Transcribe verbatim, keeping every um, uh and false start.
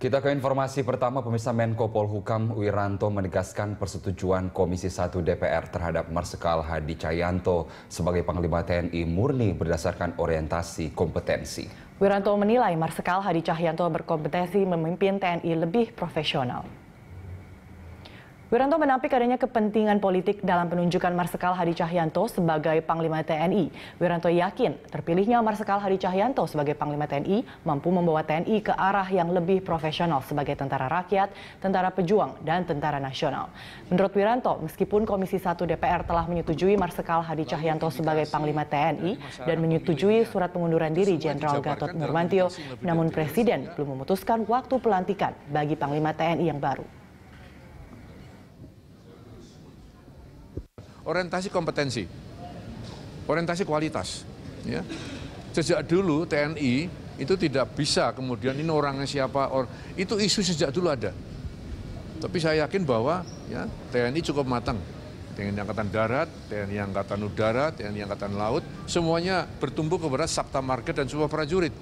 Kita ke informasi pertama, pemirsa. Menko Polhukam Wiranto menegaskan persetujuan Komisi satu D P R terhadap Marsekal Hadi Tjahjanto sebagai Panglima T N I murni berdasarkan orientasi kompetensi. Wiranto menilai Marsekal Hadi Tjahjanto berkompetensi memimpin T N I lebih profesional. Wiranto menampik adanya kepentingan politik dalam penunjukan Marsekal Hadi Tjahjanto sebagai Panglima T N I. Wiranto yakin terpilihnya Marsekal Hadi Tjahjanto sebagai Panglima T N I mampu membawa T N I ke arah yang lebih profesional sebagai tentara rakyat, tentara pejuang, dan tentara nasional. Menurut Wiranto, meskipun Komisi satu D P R telah menyetujui Marsekal Hadi Tjahjanto sebagai Panglima T N I dan menyetujui surat pengunduran diri Jenderal Gatot Nurmantio, namun Presiden belum memutuskan waktu pelantikan bagi Panglima T N I yang baru. Orientasi kompetensi, orientasi kualitas. Ya. Sejak dulu T N I itu tidak bisa kemudian ini orangnya siapa, or, itu isu sejak dulu ada. Tapi saya yakin bahwa ya, T N I cukup matang. T N I Angkatan Darat, T N I Angkatan Udara, T N I Angkatan Laut, semuanya bertumbuh kepada saptamarga dan semua prajurit.